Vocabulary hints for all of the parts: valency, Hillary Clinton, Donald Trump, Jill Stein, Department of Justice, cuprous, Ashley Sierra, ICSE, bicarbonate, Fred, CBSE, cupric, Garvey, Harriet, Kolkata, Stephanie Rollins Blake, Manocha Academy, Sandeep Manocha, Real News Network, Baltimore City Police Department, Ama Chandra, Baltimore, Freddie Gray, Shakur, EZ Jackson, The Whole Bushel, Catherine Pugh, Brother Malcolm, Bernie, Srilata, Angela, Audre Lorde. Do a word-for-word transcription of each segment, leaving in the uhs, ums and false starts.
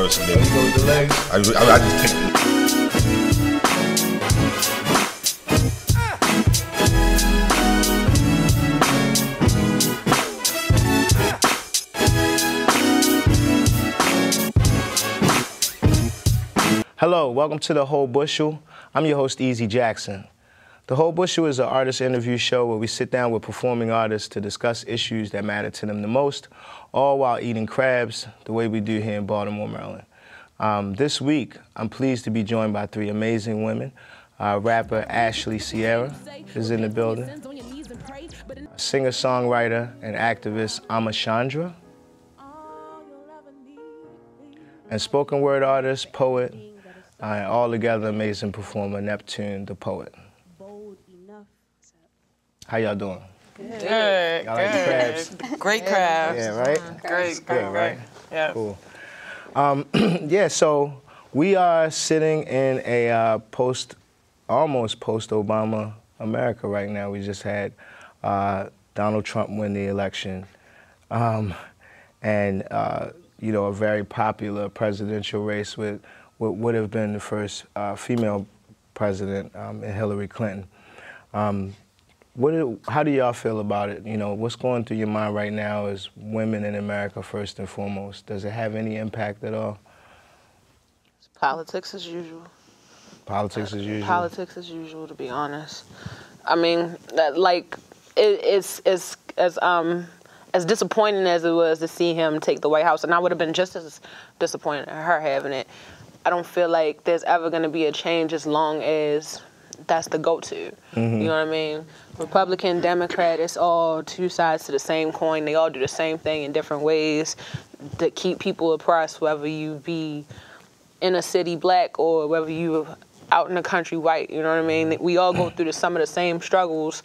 person. There you go with the legs. I, I, I just picked it. Hello, welcome to The Whole Bushel. I'm your host, E Z Jackson. The Whole Bushel is an artist interview show where we sit down with performing artists to discuss issues that matter to them the most, all while eating crabs, the way we do here in Baltimore, Maryland. Um, this week, I'm pleased to be joined by three amazing women. Uh, rapper Ashley Sierra is in the building. Singer-songwriter and activist Ama Chandra. And spoken word artist, poet, Uh, and altogether amazing performer, Neptune the Poet. How y'all doing? Good. Good. Y'all like the crabs? Great crabs. Yeah, right? Great, great, right? Yeah. Cool. Um, yeah, so we are sitting in a uh, post, almost post-Obama America right now. We just had uh, Donald Trump win the election. Um, and, uh, you know, a very popular presidential race with what would have been the first uh, female president, um, Hillary Clinton. Um, what do, how do y'all feel about it? You know, what's going through your mind right now is women in America first and foremost. Does it have any impact at all? It's politics as usual. Politics as usual. Politics as usual, to be honest. I mean, that, like it, it's it's as um. as disappointing as it was to see him take the White House, and I would have been just as disappointed in her having it. I don't feel like there's ever going to be a change as long as that's the go-to. Mm-hmm. You know what I mean? Republican, Democrat, it's all two sides to the same coin. They all do the same thing in different ways to keep people oppressed, whether you be in a city black or whether you out in the country white. You know what I mean? We all go through the, some of the same struggles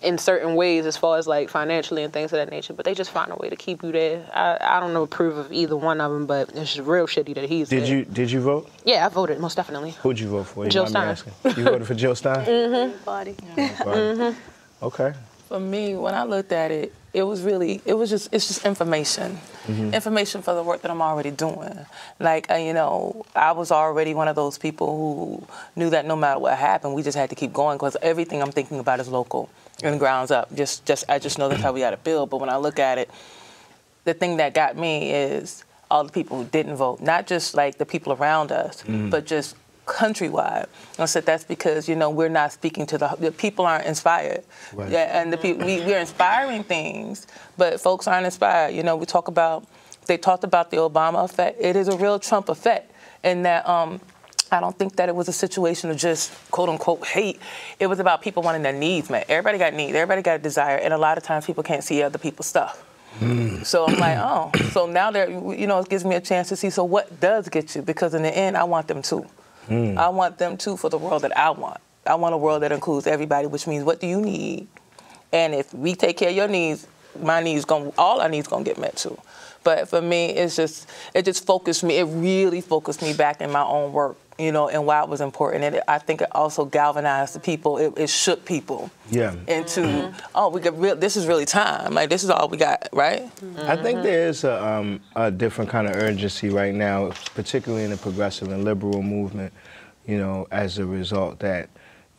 in certain ways as far as like financially and things of that nature, but they just find a way to keep you there. I, I don't approve of either one of them, but it's just real shitty that he's did there. You did you vote? Yeah, I voted, most definitely. Who'd you vote for? You Jill Stein. You voted for Jill Stein? Mm-hmm. Body. Yeah. Body. Mm-hmm. Okay. For me, when I looked at it, it was really, it was just, it's just information. Mm-hmm. Information for the work that I'm already doing. Like, uh, you know, I was already one of those people who knew that no matter what happened, we just had to keep going because everything I'm thinking about is local and grounds up. Just, just I just know that's how we got to build. But when I look at it, the thing that got me is all the people who didn't vote, not just like the people around us, mm-hmm. but just countrywide. And I said that's because, you know, we're not speaking to the, the people aren't inspired. Right. Yeah, and the people we, we're inspiring things, but folks aren't inspired. You know, we talk about, they talked about the Obama effect. It is a real Trump effect in that um, I don't think that it was a situation of just quote unquote hate. It was about people wanting their needs met. Everybody got needs, everybody got a desire, and a lot of times people can't see other people's stuff. Mm. So I'm like, oh, so now there, you know, it gives me a chance to see. So what does get you? Because in the end, I want them too. Mm. I want them, too, for the world that I want. I want a world that includes everybody, which means what do you need? And if we take care of your needs, my needs, gonna, all our needs going to get met, too. But for me, it's just, it just focused me. It really focused me back in my own work, you know, and why it was important. And it, I think it also galvanized the people. It, it shook people yeah. into, mm-hmm. oh, we got real, this is really time. Like, this is all we got, right? Mm-hmm. I think there is a, um, a different kind of urgency right now, particularly in the progressive and liberal movement, you know, as a result that,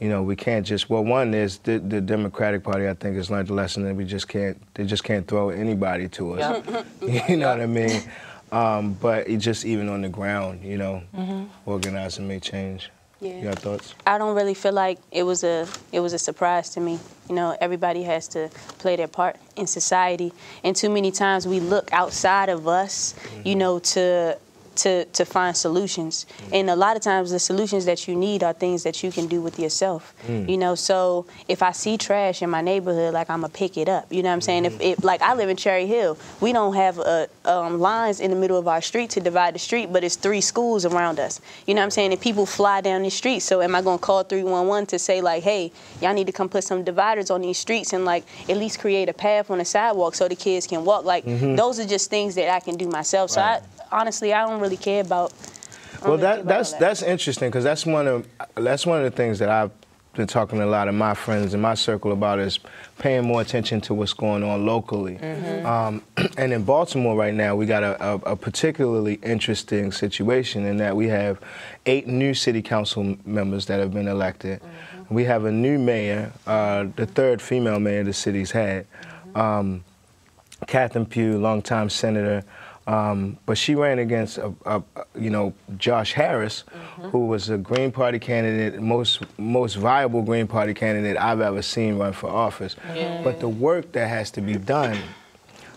you know, we can't just, well, one is the, the Democratic Party, I think, has learned a lesson that we just can't, they just can't throw anybody to us. Yep. You know what I mean? Um, but it just even on the ground, you know, mm-hmm. organizing may change. Yeah. Your thoughts? I don't really feel like it was a it was a surprise to me. You know, everybody has to play their part in society, and too many times we look outside of us, mm-hmm. you know, to to to find solutions. Mm-hmm. And a lot of times the solutions that you need are things that you can do with yourself. Mm-hmm. You know, so if I see trash in my neighborhood, like I'm gonna pick it up. You know what I'm saying? Mm-hmm. If it, like I live in Cherry Hill, we don't have a, um, lines in the middle of our street to divide the street, but it's three schools around us. You know what I'm saying? And people fly down the street. So am I gonna call three one one to say like, hey, y'all need to come put some dividers on these streets and like at least create a path on the sidewalk so the kids can walk? Like mm-hmm. those are just things that I can do myself. So right. I. Honestly, I don't really care about. Well, really that, care about that's that. That's interesting because that's one of that's one of the things that I've been talking to a lot of my friends in my circle about is paying more attention to what's going on locally. Mm-hmm. um, and in Baltimore right now, we got a, a, a particularly interesting situation in that we have eight new city council members that have been elected. Mm-hmm. We have a new mayor, uh, the third female mayor the city's had. Mm-hmm. um, Catherine Pugh, longtime senator, Um, but she ran against, a, a, you know, Josh Harris, mm-hmm. who was a Green Party candidate, most most viable Green Party candidate I've ever seen run for office. Yeah. But the work that has to be done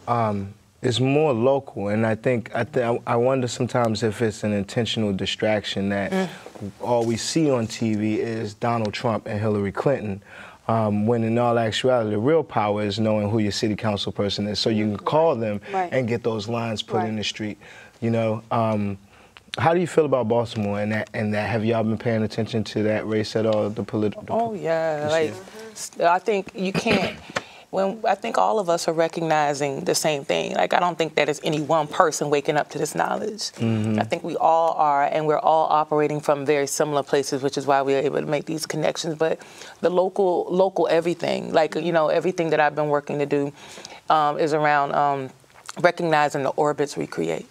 um, is more local, and I think I, th I wonder sometimes if it's an intentional distraction that mm. all we see on T V is Donald Trump and Hillary Clinton. Um, when in all actuality, the real power is knowing who your city council person is, so you can call them right. and get those lines put right. in the street. You know, um, how do you feel about Baltimore and that? And that, have y'all been paying attention to that race at all? The political. Oh yeah, like year? I think you can't. When I think all of us are recognizing the same thing. Like I don't think that it's any one person waking up to this knowledge. Mm-hmm. I think we all are, and we're all operating from very similar places, which is why we are able to make these connections. But the local, local everything, like you know, everything that I've been working to do um, is around um, recognizing the orbits we create,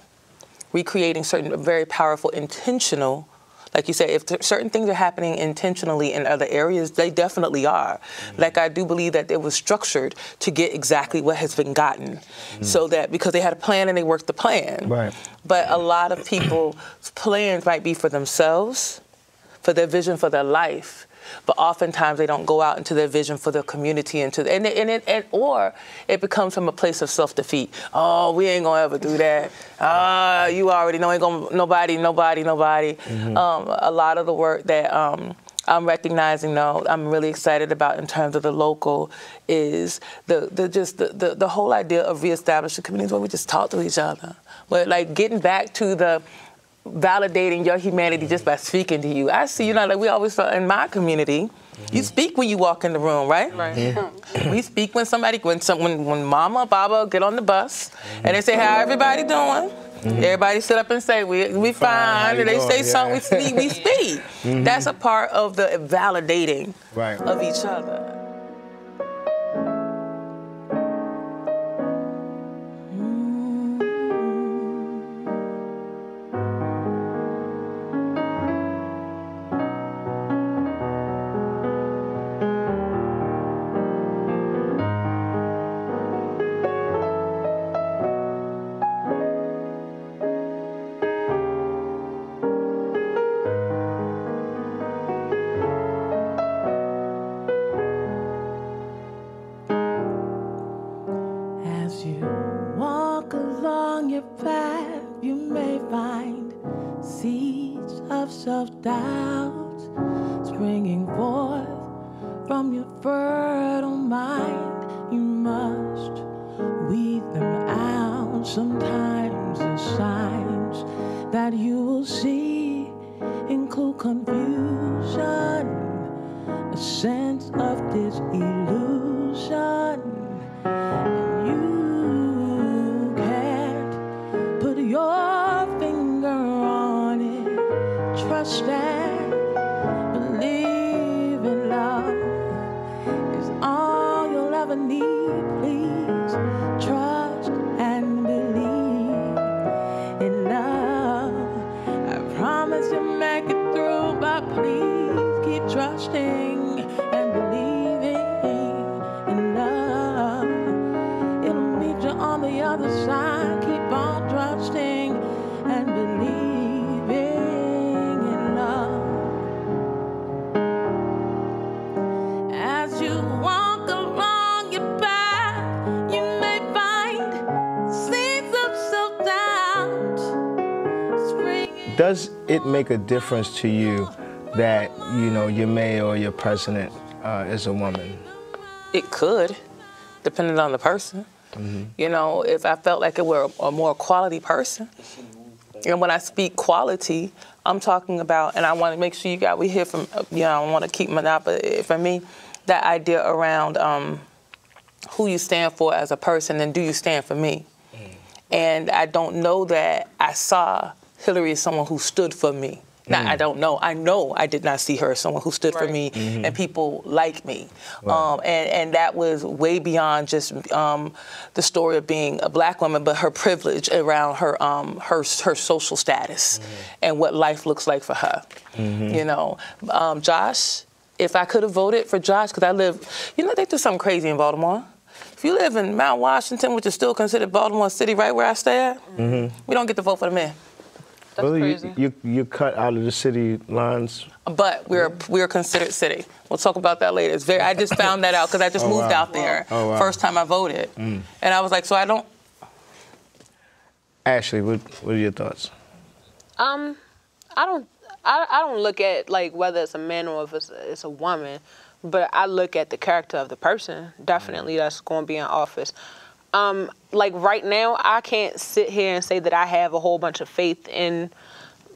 recreating certain very powerful intentional. Like you said, if certain things are happening intentionally in other areas, they definitely are. Mm-hmm. Like I do believe that it was structured to get exactly what has been gotten. Mm-hmm. So that, because they had a plan and they worked the plan. Right. But a lot of people's plans might be for themselves, for their vision for their life, but oftentimes they don't go out into their vision for their community, and to and and, it, and or it becomes from a place of self-defeat. Oh, we ain't gonna ever do that. Ah, uh, you already know ain't gonna nobody, nobody, nobody. Mm-hmm. um, a lot of the work that um, I'm recognizing, though, I'm really excited about in terms of the local, is the the just the the, the whole idea of reestablishing communities where we just talk to each other, but like getting back to the validating your humanity just by speaking to you. I see, you know, like we always felt in my community, mm-hmm. you speak when you walk in the room, right? Right. Yeah. We speak when somebody, when some, when, when mama, baba get on the bus, mm-hmm. and they say, how everybody doing? Mm-hmm. Everybody sit up and say, we, we fine, and they doing? Say yeah. something, we speak. We speak. Mm-hmm. That's a part of the validating right. of each other. Does it make a difference to you that, you know, your mayor or your president uh, is a woman? It could, depending on the person. Mm-hmm. You know, if I felt like it were a, a more quality person, and when I speak quality, I'm talking about, and I want to make sure you got, we hear from, you know, I want to keep my mouth, but for me, that idea around um, who you stand for as a person and do you stand for me? Mm. And I don't know that I saw Hillary is someone who stood for me. Now, mm. I don't know. I know I did not see her as someone who stood right. for me mm-hmm. and people like me. Wow. Um, and, and that was way beyond just um, the story of being a black woman, but her privilege around her um, her, her social status mm. and what life looks like for her. Mm-hmm. You know, um, Josh, if I could have voted for Josh, because I live, you know, they do something crazy in Baltimore. If you live in Mount Washington, which is still considered Baltimore City, right where I stay at, mm-hmm. we don't get to vote for the men. That's really, crazy. You, you you cut out of the city lines. But we're we're considered city. We'll talk about that later. It's very. I just found that out because I just oh, moved wow. out there oh, wow. first time I voted, mm. and I was like, so I don't. Ashley, what what are your thoughts? Um, I don't I I don't look at like whether it's a man or if it's a, it's a woman, but I look at the character of the person. Definitely, that's going to be in office. Um, like right now, I can't sit here and say that I have a whole bunch of faith in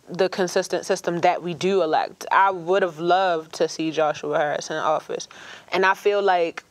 the consistent system that we do elect. I would have loved to see Joshua Harris in office. And I feel like,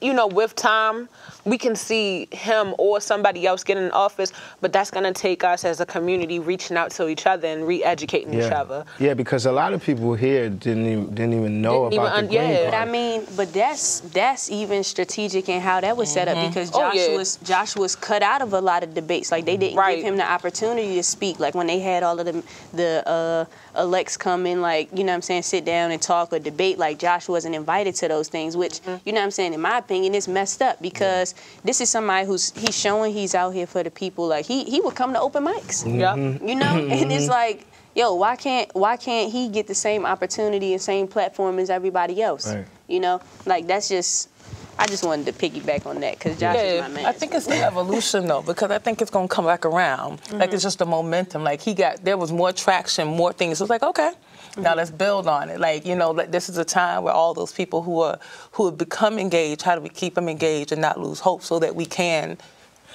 you know, with time, we can see him or somebody else get in office, but that's going to take us as a community reaching out to each other and re-educating yeah. each other. Yeah, because a lot of people here didn't even, didn't even know didn't about even the Green yeah. Party. I mean, but that's that's even strategic in how that was set mm-hmm. up because Josh, oh, yeah. was, Josh was cut out of a lot of debates. Like, they didn't right. give him the opportunity to speak. Like, when they had all of the, the uh, elects come in, like, you know what I'm saying, sit down and talk or debate, like, Josh wasn't invited to those things, which, mm-hmm. you know what I'm saying, in my opinion, it's messed up because yeah. this is somebody who's he's showing he's out here for the people. Like he he would come to open mics, mm-hmm. you know, mm-hmm. and it's like, yo, why can't why can't he get the same opportunity and same platform as everybody else? Right. You know, like that's just. I just wanted to piggyback on that because Josh yeah, is my man. I think it's the evolution though, because I think it's gonna come back around. Mm-hmm. Like it's just the momentum. Like he got there was more traction, more things. So it was like okay. Mm-hmm. Now let's build on it. Like, you know, like this is a time where all those people who are who have become engaged, how do we keep them engaged and not lose hope so that we can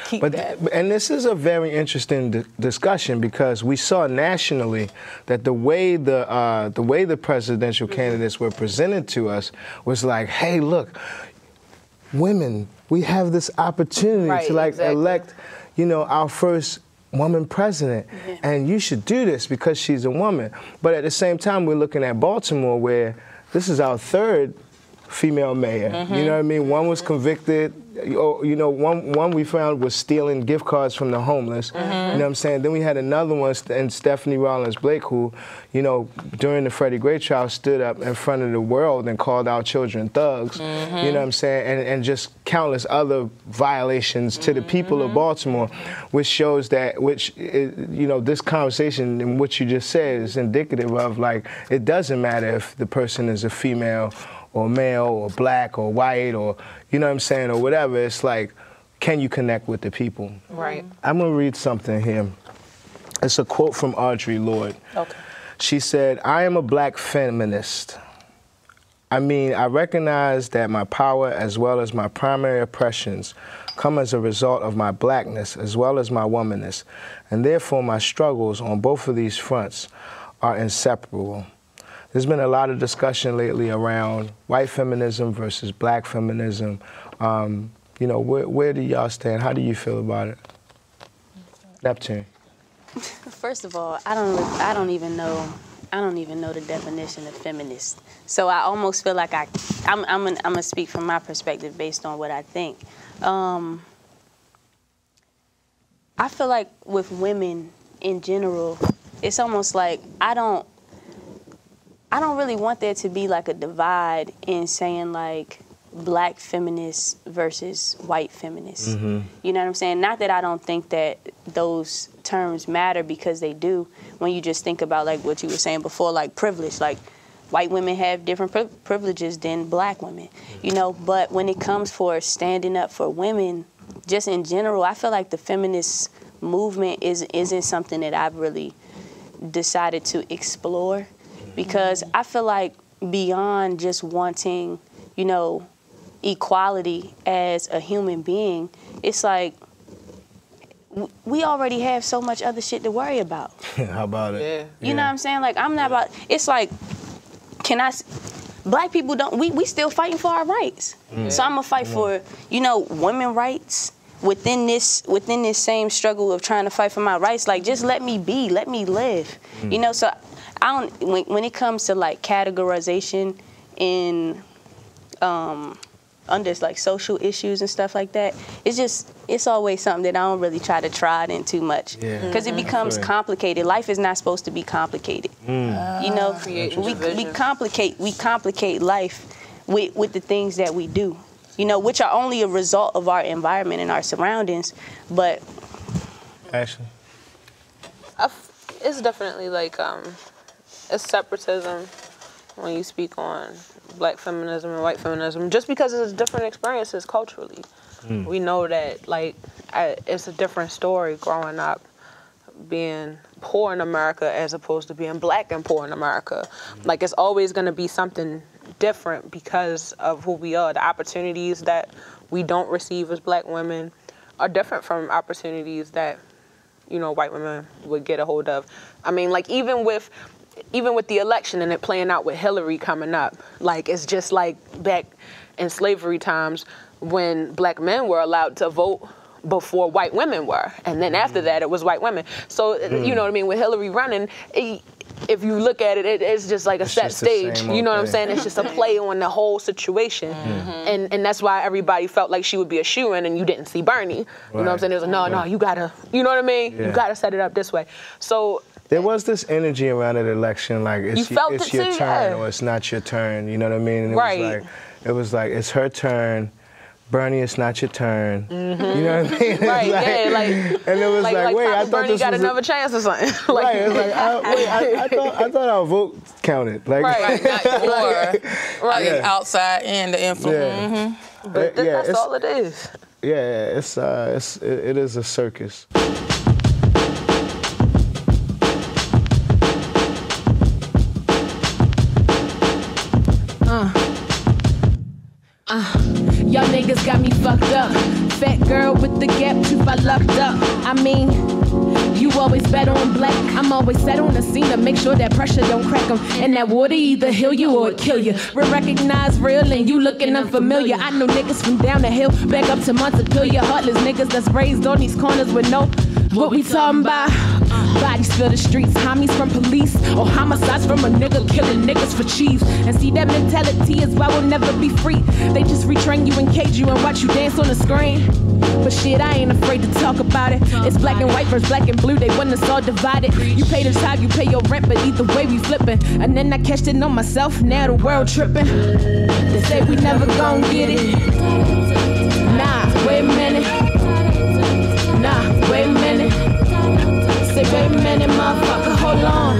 keep but, that? And this is a very interesting di discussion because we saw nationally that the way the uh, the way the presidential candidates were presented to us was like, hey, look, women, we have this opportunity right, to like exactly. elect, you know, our first woman president, mm-hmm. and you should do this because she's a woman. But at the same time, we're looking at Baltimore, where this is our third female mayor. Mm-hmm. You know what I mean? One was convicted. You know, one one we found was stealing gift cards from the homeless. Mm-hmm. You know what I'm saying? Then we had another one, and Stephanie Rollins Blake, who, you know, during the Freddie Gray trial stood up in front of the world and called our children thugs. Mm-hmm. You know what I'm saying? And, and just countless other violations to the people mm-hmm. of Baltimore, which shows that, which, is, you know, this conversation and what you just said is indicative of, like, it doesn't matter if the person is a female or male or black or white or, you know what I'm saying, or whatever. It's like, can you connect with the people? Right. I'm going to read something here. It's a quote from Audre Lorde. Okay. She said, I am a black feminist. I mean, I recognize that my power as well as my primary oppressions come as a result of my blackness as well as my womanness, and therefore my struggles on both of these fronts are inseparable. There's been a lot of discussion lately around white feminism versus black feminism. Um, you know, where, where do y'all stand? How do you feel about it? Neptune. First of all, I don't, I don't even know, I don't even know the definition of feminist. So I almost feel like I, I'm, I'm gonna, I'm gonna speak from my perspective based on what I think. Um, I feel like with women in general, it's almost like I don't. I don't really want there to be like a divide in saying like black feminists versus white feminists. Mm-hmm. You know what I'm saying? Not that I don't think that those terms matter because they do when you just think about like what you were saying before, like privilege, like white women have different pri privileges than black women, you know, but when it comes for standing up for women, just in general, I feel like the feminist movement is, isn't something that I've really decided to explore. Because I feel like beyond just wanting, you know, equality as a human being, it's like we already have so much other shit to worry about. How about it? Yeah. You yeah. know what I'm saying? Like, I'm not yeah. about, it's like, can I, black people don't, we, we still fighting for our rights. Yeah. So I'm gonna fight yeah. for, you know, women rights. Within this, within this same struggle of trying to fight for my rights, like, just let me be, let me live. Mm. You know, so I don't. When, when it comes to like categorization in um, under like social issues and stuff like that, it's just it's always something that I don't really try to trot in too much because yeah. mm-hmm. it becomes complicated. Life is not supposed to be complicated. Mm. Uh, you know, we, we complicate we complicate life with with the things that we do. You know, which are only a result of our environment and our surroundings, but. Ashley. It's definitely like um, a separatism when you speak on black feminism and white feminism, just because it's different experiences culturally. Mm. We know that like I, it's a different story growing up being poor in America as opposed to being black and poor in America. Mm. Like it's always gonna be something different because of who we are. The opportunities that we don't receive as black women are different from opportunities that you know, white women would get a hold of. I mean, like even with, even with the election and it playing out with Hillary coming up, like it's just like back in slavery times when black men were allowed to vote before white women were, and then after that it was white women. So mm. you know what I mean? With Hillary running, it, if you look at it, it it's just like a it's set stage. You know what I'm saying? It's just a play on the whole situation, mm-hmm. and and that's why everybody felt like she would be a shoo-in, and you didn't see Bernie. You right. know what I'm saying? It was like, no, no, you gotta, you know what I mean? Yeah. You gotta set it up this way. So there was this energy around that election, like it's, you felt it's it your too, turn yeah. or it's not your turn. You know what I mean? And it right. was like, it was like it's her turn. Bernie, it's not your turn. Mm-hmm. You know what I mean? Right, like, yeah, like, and it was like, like wait, I thought Bernie this got was another a, chance or something. like, right, it was like, I, wait, I, I thought, I thought our vote counted. Like, right, not your, right, yeah. outside and the influence. Yeah. Mm-hmm. But th yeah, that's all it is. Yeah, it's uh, it's it, it is a circus. Uh. Uh. Y'all niggas got me fucked up. Fat girl with the gap tooth, I lucked up. I mean, you always bet on black. I'm always set on the scene to make sure that pressure don't crack them. And that water either heal you or it kill you. We recognize real and you looking unfamiliar. I know niggas from down the hill, back up to Montpelier. Heartless niggas that's raised on these corners with no, what we talking about? Bodies fill the streets, homies from police, or homicides from a nigga killing niggas for cheese. And see, that mentality is why we'll never be free. They just retrain you and cage you and watch you dance on the screen. But shit, I ain't afraid to talk about it. It's black and white versus black and blue, they want us all divided. You pay the time, you pay your rent, but either way we flipping. And then I catched it on myself, now the world tripping. They say we never gon' get it. Nah, wait a minute. Nah, wait a minute. They say, wait a minute, motherfucker, hold on.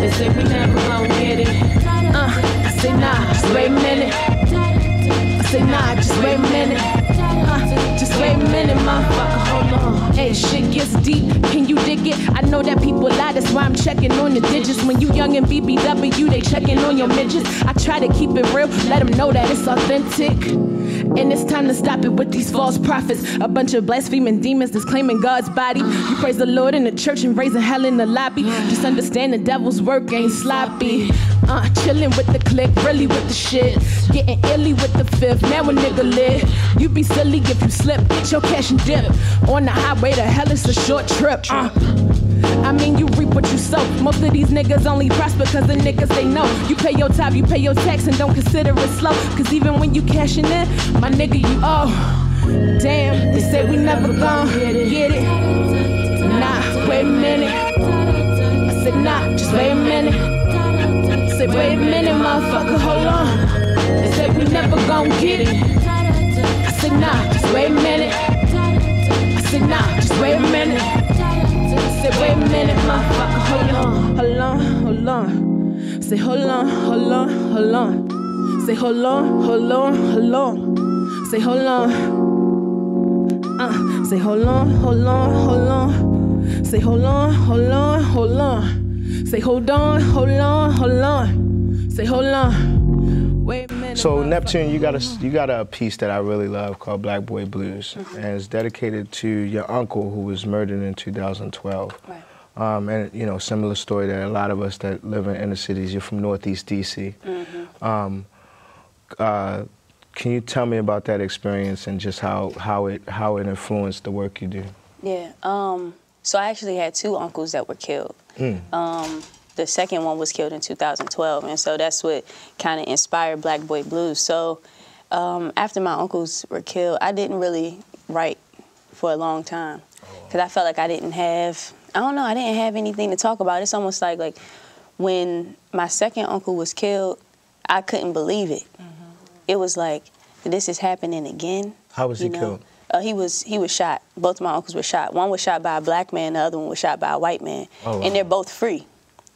They say we never gonna get it. Uh, I say nah, just wait a minute. I say nah, just wait a minute. Uh, just wait a minute, motherfucker, hold on. Hey, shit gets deep, can you dig it? I know that people lie, that's why I'm checking on the digits. When you young and B B W, they checking on your midgets. I try to keep it real, let them know that it's authentic. And it's time to stop it with these false prophets. A bunch of blaspheming demons that's claiming God's body. You praise the Lord in the church and raising hell in the lobby. Just understand the devil's work ain't sloppy. Uh, chillin' with the click, really with the shit. Getting illy with the fifth, now a nigga lit. You be silly if you slip, get your cash and dip. On the highway to hell, it's a short trip. Uh, I mean, you reap what you sow. Most of these niggas only prosper cause the niggas they know. You pay your time, you pay your tax, and don't consider it slow. Cause even when you cashin' in, my nigga, you owe. Damn, they say we never gon' get it. Nah, wait a minute. I said nah, just wait a minute. They say, wait a minute, motherfucker, hold on. They say we never gon' get it. I said, nah, just wait a minute. I said, nah, just wait a minute. I said, wait a minute, motherfucker, hold on. Hold on, hold on. Say, hold on, hold on, hold on. Say, hold on, hold on, hold on. Say, hold on. Uh, say, hold on, hold on, hold on. Say, hold on, hold on, hold on. Say hold on, hold on, hold on. Say hold on. Wait a minute. So Neptune, you got a you got a piece that I really love called Black Boy Blues, and it's dedicated to your uncle who was murdered in two thousand twelve. Right. Um, and you know, similar story that a lot of us that live in inner cities. You're from Northeast D C. Mm-hmm. Um, uh, can you tell me about that experience and just how how it how it influenced the work you do? Yeah. Um, so I actually had two uncles that were killed. Mm. Um, the second one was killed in two thousand twelve. And so that's what kind of inspired Black Boy Blues. So um, after my uncles were killed, I didn't really write for a long time because I felt like I didn't have, I don't know, I didn't have anything to talk about. It's almost like, like when my second uncle was killed, I couldn't believe it. Mm-hmm. It was like, this is happening again. How was he you know? killed? Uh, he was he was shot. Both of my uncles were shot. One was shot by a Black man. The other one was shot by a white man. Oh, wow. And they're both free.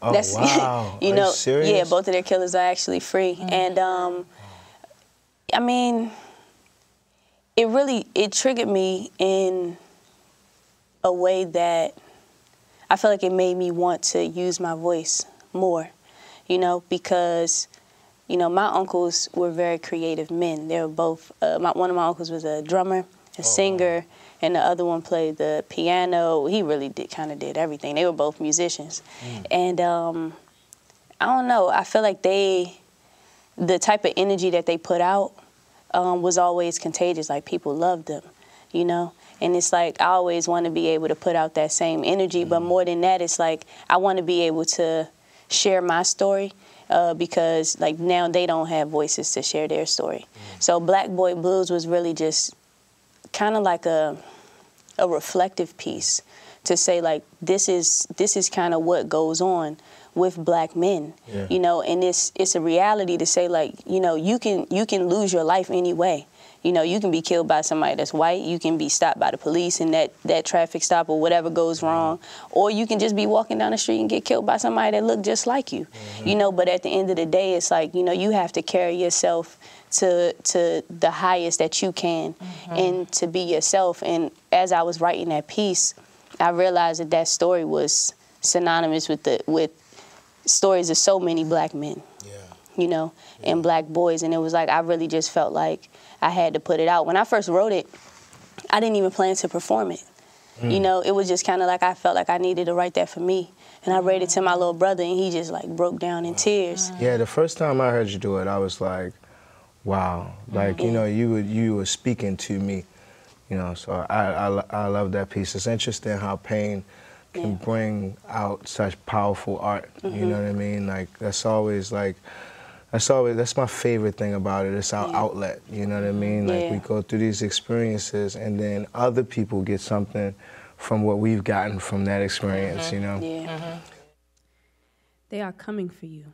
Oh, That's, wow. you know, Are you serious? Yeah, both of their killers are actually free. Mm-hmm. And, um, I mean, it really, it triggered me in a way that I feel like it made me want to use my voice more, you know, because... You know, my uncles were very creative men. They were both, uh, my, one of my uncles was a drummer, a oh, singer, wow. and the other one played the piano. He really did kind of did everything. They were both musicians. Mm. And um, I don't know, I feel like they, the type of energy that they put out um, was always contagious. Like, people loved them, you know? And it's like, I always want to be able to put out that same energy. Mm. But more than that, it's like, I want to be able to share my story. Uh, because like now they don't have voices to share their story. Mm. So Black Boy Blues was really just kind of like a a reflective piece to say like this is this is kind of what goes on with Black men, yeah. you know. And it's it's a reality to say like you know you can you can lose your life anyway. You know, you can be killed by somebody that's white. You can be stopped by the police in that, that traffic stop or whatever goes wrong. Or you can just be walking down the street and get killed by somebody that looked just like you. Mm-hmm. You know, but at the end of the day, it's like, you know, you have to carry yourself to to the highest that you can mm-hmm. and to be yourself. And as I was writing that piece, I realized that that story was synonymous with the with stories of so many Black men, yeah. you know, yeah. and Black boys. And it was like, I really just felt like, I had to put it out. When I first wrote it, I didn't even plan to perform it. Mm. You know, it was just kind of like I felt like I needed to write that for me. And I read it to my little brother, and he just, like, broke down in tears. Yeah, the first time I heard you do it, I was like, wow. Like, mm-hmm. you know, you were, you were speaking to me. You know, so I, I, I love that piece. It's interesting how pain can yeah. bring out such powerful art. Mm-hmm. You know what I mean? Like, that's always, like... That's always, that's my favorite thing about it. It's our yeah. outlet, you know what I mean? Like yeah. we go through these experiences and then other people get something from what we've gotten from that experience, mm-hmm. you know? Yeah. Mm-hmm. They are coming for you.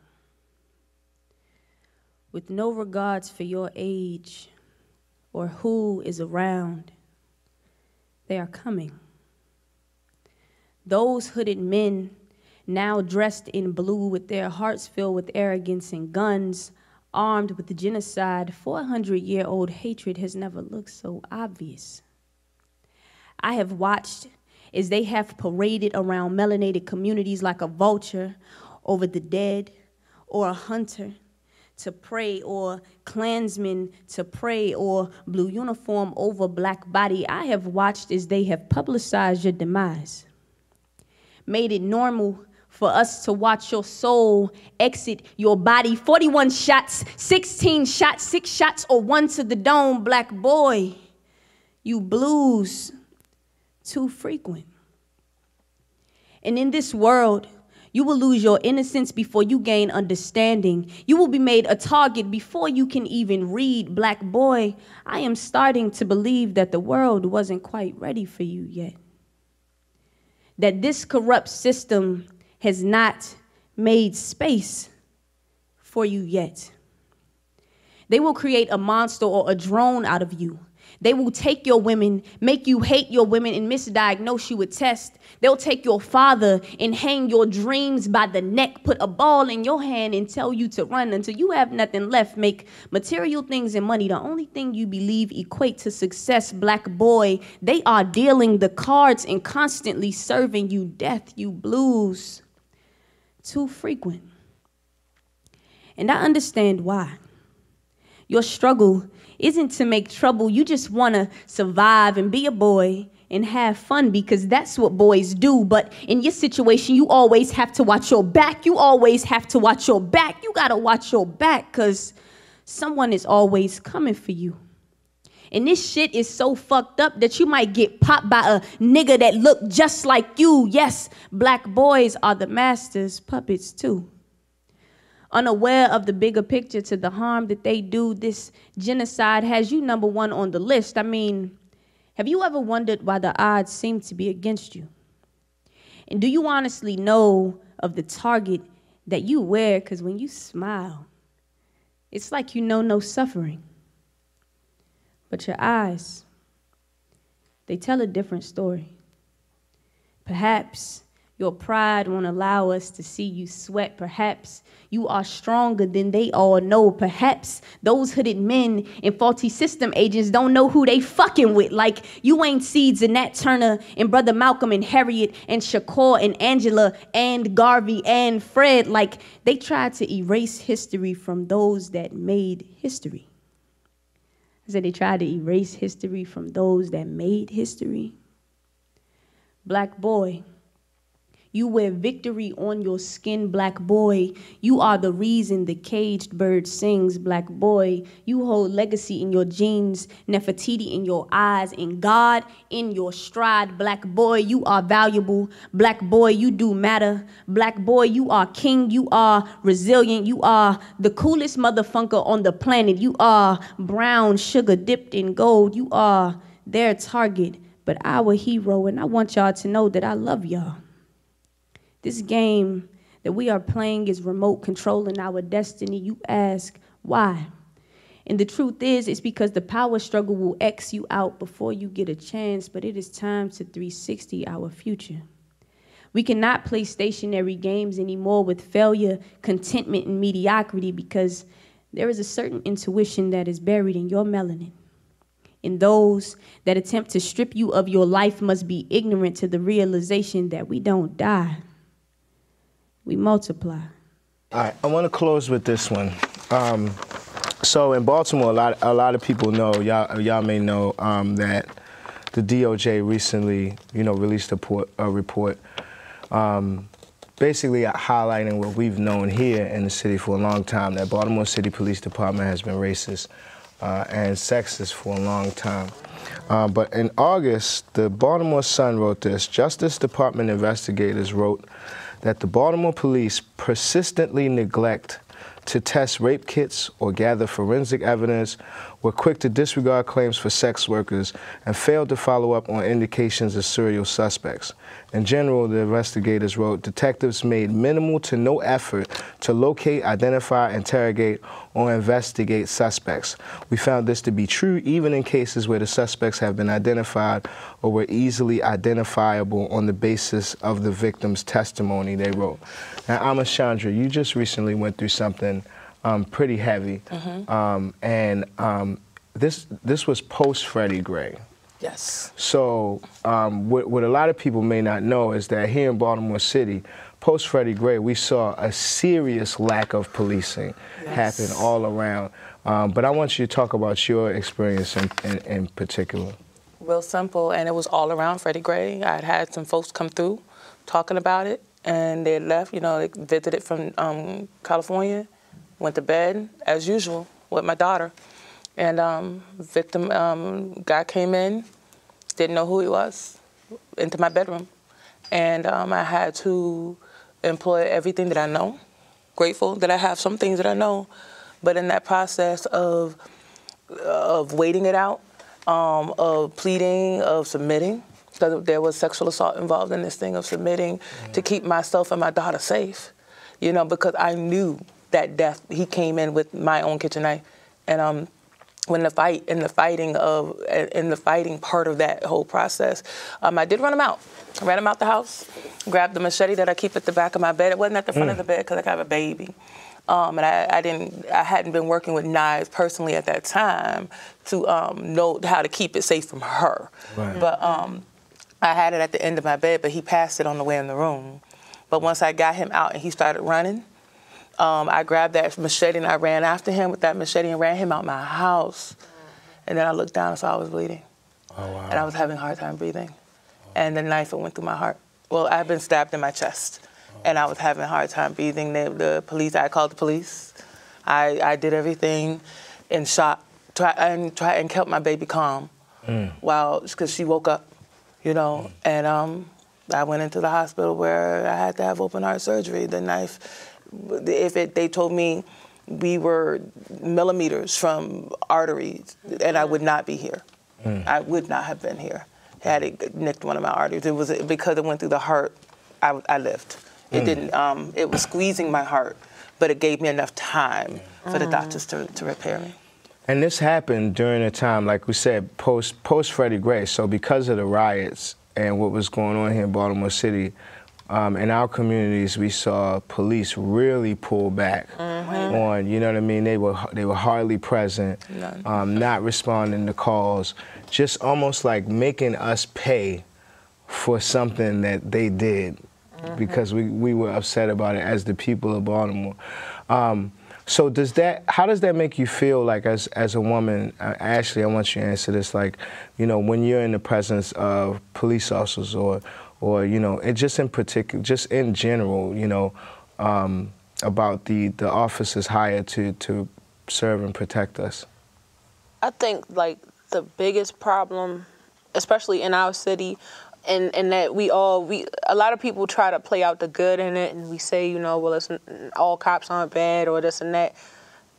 With no regards for your age or who is around, they are coming. Those hooded men now dressed in blue with their hearts filled with arrogance and guns, armed with the genocide, four hundred year old hatred has never looked so obvious. I have watched as they have paraded around melanated communities like a vulture over the dead or a hunter to prey or Klansmen to prey or blue uniform over black body. I have watched as they have publicized your demise, made it normal for us to watch your soul exit your body. forty-one shots, sixteen shots, six shots, or one to the dome, black boy. You blues too frequent. And in this world, you will lose your innocence before you gain understanding. You will be made a target before you can even read, black boy. I am starting to believe that the world wasn't quite ready for you yet. That this corrupt system has not made space for you yet. They will create a monster or a drone out of you. They will take your women, make you hate your women and misdiagnose you with tests. They'll take your father and hang your dreams by the neck, put a ball in your hand and tell you to run until you have nothing left. Make material things and money the only thing you believe equate to success, black boy. They are dealing the cards and constantly serving you death, you blues. Too frequent. And I understand why. Your struggle isn't to make trouble. You just want to survive and be a boy and have fun because that's what boys do. But in your situation, you always have to watch your back. You always have to watch your back. You got to watch your back because someone is always coming for you. And this shit is so fucked up that you might get popped by a nigga that look just like you. Yes, black boys are the master's puppets too. Unaware of the bigger picture to the harm that they do, this genocide has you number one on the list. I mean, have you ever wondered why the odds seem to be against you? And do you honestly know of the target that you wear? Because when you smile, it's like you know no suffering. But your eyes, they tell a different story. Perhaps your pride won't allow us to see you sweat. Perhaps you are stronger than they all know. Perhaps those hooded men and faulty system agents don't know who they fucking with. Like you ain't seeds in Nat Turner and Brother Malcolm and Harriet and Shakur and Angela and Garvey and Fred. Like they tried to erase history from those that made history. I said they tried to erase history from those that made history. Black boy, you wear victory on your skin, black boy. You are the reason the caged bird sings, black boy. You hold legacy in your genes, Nefertiti in your eyes, and God in your stride, black boy. You are valuable, black boy. You do matter, black boy. You are king. You are resilient. You are the coolest motherfunker on the planet. You are brown sugar dipped in gold. You are their target, but our hero. And I want y'all to know that I love y'all. This game that we are playing is remote controlling our destiny. You ask why? And the truth is, it's because the power struggle will X you out before you get a chance, but it is time to three sixty our future. We cannot play stationary games anymore with failure, contentment, and mediocrity, because there is a certain intuition that is buried in your melanin. And those that attempt to strip you of your life must be ignorant to the realization that we don't die. We multiply. All right, I want to close with this one. Um, so in Baltimore, a lot, a lot of people know, y'all, y'all may know um, that the D O J recently, you know, released a, port, a report, um, basically highlighting what we've known here in the city for a long time, that Baltimore City Police Department has been racist uh, and sexist for a long time. Uh, but in August, the Baltimore Sun wrote this. Justice Department investigators wrote that the Baltimore police persistently neglect to test rape kits or gather forensic evidence, were quick to disregard claims for sex workers, and failed to follow up on indications of serial suspects. In general, the investigators wrote, detectives made minimal to no effort to locate, identify, interrogate, or investigate suspects. We found this to be true even in cases where the suspects have been identified or were easily identifiable on the basis of the victim's testimony, they wrote. Now, Ama Chandra, you just recently went through something Um, pretty heavy, mm-hmm. um, and um, this this was post Freddie Gray. Yes. So um, what, what a lot of people may not know is that here in Baltimore City, post Freddie Gray, we saw a serious lack of policing yes. happen all around. Um, but I want you to talk about your experience in, in, in particular. Real simple, and it was all around Freddie Gray. I had had some folks come through talking about it, and they left. You know, they visited from um, California. Went to bed, as usual, with my daughter. And um, victim um, guy came in, didn't know who he was, into my bedroom. And um, I had to employ everything that I know. Grateful that I have some things that I know. But in that process of, of waiting it out, um, of pleading, of submitting, because there was sexual assault involved in this thing of submitting mm-hmm. to keep myself and my daughter safe, you know, because I knew that death, he came in with my own kitchen knife, and um, when the fight, in the fighting of, in the fighting part of that whole process, um, I did run him out. I ran him out the house, grabbed the machete that I keep at the back of my bed. It wasn't at the front mm. of the bed because I have a baby, um, and I, I didn't, I hadn't been working with knives personally at that time to um, know how to keep it safe from her. Right. But um, I had it at the end of my bed, but he passed it on the way in the room. But once I got him out and he started running. Um, I grabbed that machete and I ran after him with that machete and ran him out my house. And then I looked down and saw I was bleeding. Oh, wow. And I was having a hard time breathing. Oh. And the knife went through my heart. Well, I had been stabbed in my chest. Oh. And I was having a hard time breathing. The, the police, I called the police. I, I did everything in shock try and try and kept my baby calm, mm. while because she woke up, you know, mm. and um, I went into the hospital where I had to have open heart surgery. The knife, if it, they told me we were millimeters from arteries, and I would not be here. Mm. I would not have been here had it nicked one of my arteries. It was because it went through the heart. I, I lived. It mm. didn't. Um, it was squeezing my heart, but it gave me enough time for mm. the doctors to, to repair me. And this happened during a time, like we said, post post Freddie Gray. So because of the riots and what was going on here in Baltimore City, um, in our communities, we saw police really pull back mm-hmm. on. You know what I mean? They were they were hardly present, um, not responding to calls, just almost like making us pay for something that they did mm-hmm. because we we were upset about it as the people of Baltimore. Um, So does that, how does that make you feel, like, as, as a woman, uh, Ashley, I want you to answer this, like, you know, when you're in the presence of police officers or, or you know, and just in particular, just in general, you know, um, about the, the officers hired to, to serve and protect us? I think, like, the biggest problem, especially in our city, And, and that we all, we a lot of people try to play out the good in it, and we say, you know, well, it's, all cops aren't bad or this and that.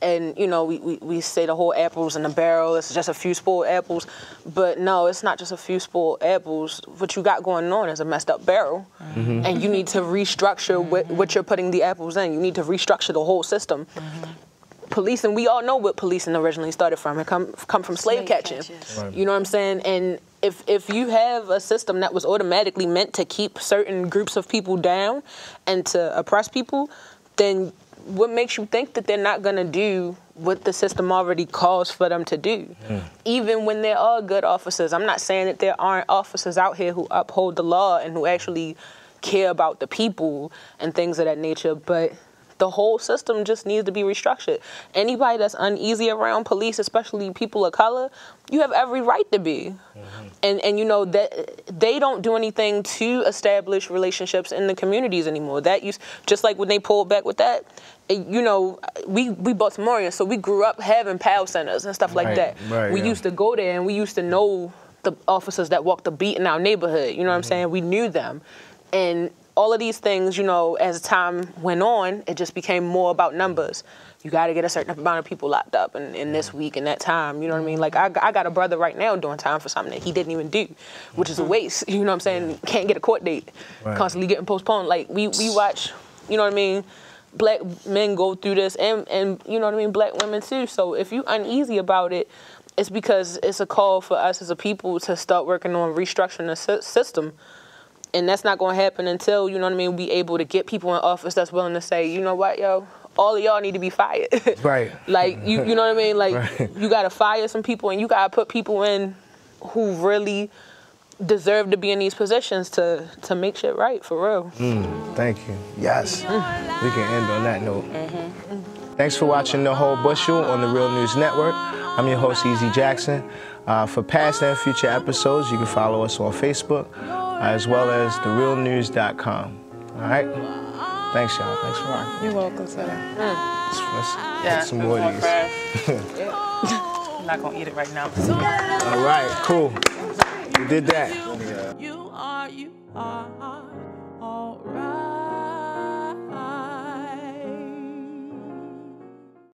And, you know, we, we, we say the whole apples in the barrel, it's just a few spoiled apples. But no, it's not just a few spoiled apples. What you got going on is a messed up barrel. Mm-hmm. And you need to restructure what, what you're putting the apples in. You need to restructure the whole system. Mm-hmm. Policing, we all know what policing originally started from. It come, come from slave, slave catching. Catches. Right. You know what I'm saying? And if, if you have a system that was automatically meant to keep certain groups of people down and to oppress people, then what makes you think that they're not going to do what the system already calls for them to do? Mm. Even when there are good officers. I'm not saying that there aren't officers out here who uphold the law and who actually care about the people and things of that nature, but the whole system just needs to be restructured. Anybody that's uneasy around police, especially people of color, you have every right to be. Mm-hmm. And, and you know, that they don't do anything to establish relationships in the communities anymore. That used, just like when they pulled back with that, it, you know, we, we Baltimoreans, so we grew up having PAL centers and stuff like right, that. Right, we yeah. used to go there and we used to know the officers that walked the beat in our neighborhood. You know what mm-hmm. I'm saying? We knew them. And all of these things, you know, as time went on, it just became more about numbers. You got to get a certain amount of people locked up in, in this week and that time. You know what I mean? Like, I, I got a brother right now doing time for something that he didn't even do, which is a waste. You know what I'm saying? Can't get a court date. Right. Constantly getting postponed. Like, we, we watch, you know what I mean, black men go through this and, and, you know what I mean, black women too. So if you're uneasy about it, it's because it's a call for us as a people to start working on restructuring the sy- system. And that's not going to happen until, you know what I mean, we able to get people in office that's willing to say, you know what, yo, all of y'all need to be fired. Right. Like, you, you know what I mean? Like, right. you got to fire some people and you got to put people in who really deserve to be in these positions to, to make shit right, for real. Mm, thank you. Yes. Mm. We can end on that note. Mm-hmm. Mm. Thanks for watching The Whole Bushel on the Real News Network. I'm your host, E Z Jackson. Uh, for past and future episodes, you can follow us on Facebook, as well as the real news dot com. All right? Thanks, y'all. Thanks for watching. You're welcome, sir. Mm. Let's, let's yeah, get some more of these. yeah. I'm not going to eat it right now. All right, cool. We did that. You are, you are, all right.